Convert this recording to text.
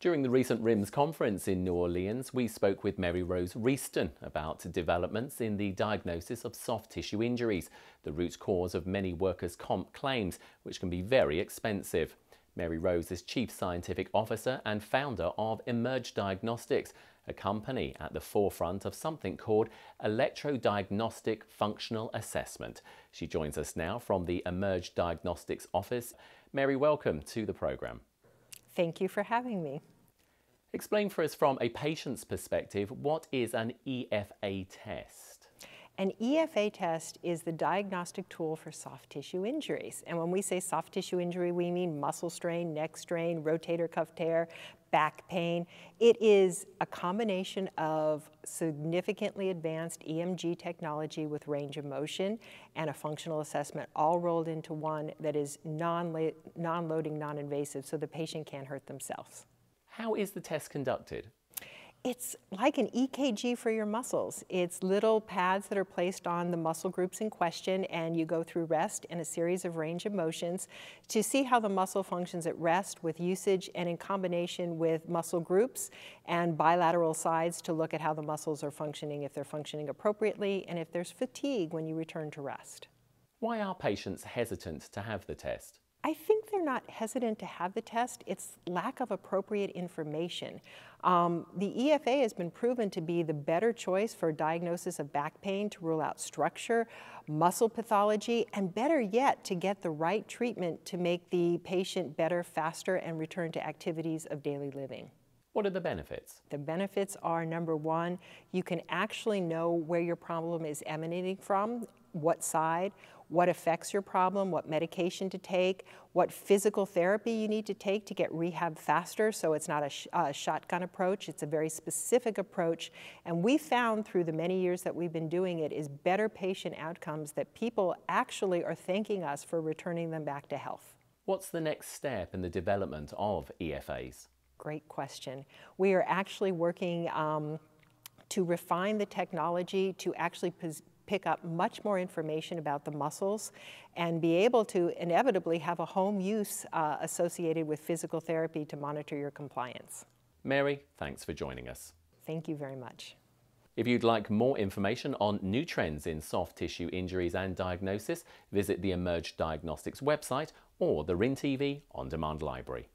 During the recent RIMS conference in New Orleans, we spoke with Mary Rose Reaston about developments in the diagnosis of soft tissue injuries, the root cause of many workers' comp claims, which can be very expensive. Mary Rose is Chief Scientific Officer and founder of Emerge Diagnostics, a company at the forefront of something called Electrodiagnostic Functional Assessment. She joins us now from the Emerge Diagnostics office. Mary, welcome to the programme. Thank you for having me. Explain for us from a patient's perspective, what is an EFA test? An EFA test is the diagnostic tool for soft tissue injuries. And when we say soft tissue injury, we mean muscle strain, neck strain, rotator cuff tear, back pain. It is a combination of significantly advanced EMG technology with range of motion and a functional assessment all rolled into one that is non-loading, non-invasive, so the patient can't hurt themselves. How is the test conducted? It's like an EKG for your muscles. It's little pads that are placed on the muscle groups in question, and you go through rest and a series of range of motions to see how the muscle functions at rest with usage and in combination with muscle groups and bilateral sides to look at how the muscles are functioning, if they're functioning appropriately, and if there's fatigue when you return to rest. Why are patients hesitant to have the test? I think they're not hesitant to have the test. It's lack of appropriate information. The EFA has been proven to be the better choice for diagnosis of back pain, to rule out structure, muscle pathology, and better yet, to get the right treatment to make the patient better, faster, and return to activities of daily living. What are the benefits? The benefits are, number one, you can actually know where your problem is emanating from, what side, what affects your problem, what medication to take, what physical therapy you need to take to get rehab faster, so it's not a shotgun approach, it's a very specific approach. And we found through the many years that we've been doing it is better patient outcomes, that people actually are thanking us for returning them back to health. What's the next step in the development of EFAs? Great question. We are actually working to refine the technology to actually pick up much more information about the muscles and be able to inevitably have a home use associated with physical therapy to monitor your compliance. Mary, thanks for joining us. Thank you very much. If you'd like more information on new trends in soft tissue injuries and diagnosis, visit the Emerge Diagnostics website or the WRIN.tv on-demand library.